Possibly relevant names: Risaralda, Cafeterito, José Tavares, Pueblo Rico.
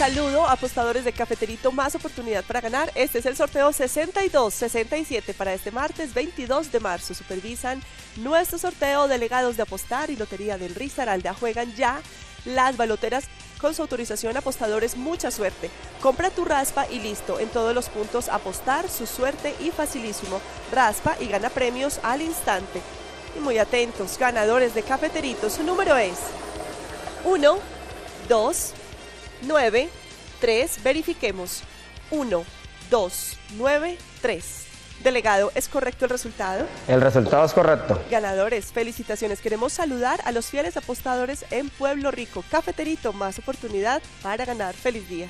Saludo apostadores de Cafeterito, más oportunidad para ganar. Este es el sorteo 62-67 para este martes 22 de marzo. Supervisan nuestro sorteo delegados de apostar y lotería del Risaralda. Juegan ya las baloteras con su autorización apostadores. Mucha suerte. Compra tu raspa y listo. En todos los puntos apostar, su suerte y facilísimo. Raspa y gana premios al instante. Y muy atentos, ganadores de Cafeterito. Su número es 1, 2, 9, 3, verifiquemos. 1, 2, 9, 3. Delegado, ¿es correcto el resultado? El resultado es correcto. Ganadores, felicitaciones. Queremos saludar a los fieles apostadores en Pueblo Rico. Cafeterito, más oportunidad para ganar. Feliz día.